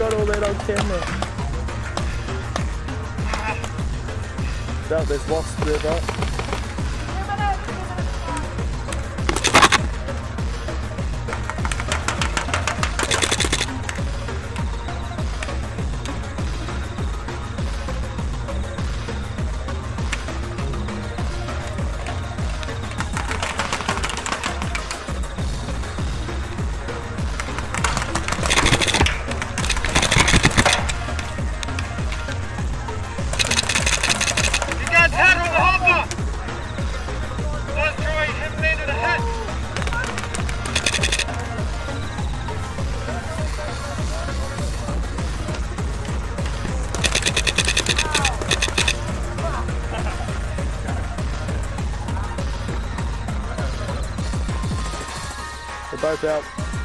Got all that on camera. No, there's lots there, bro. Both out.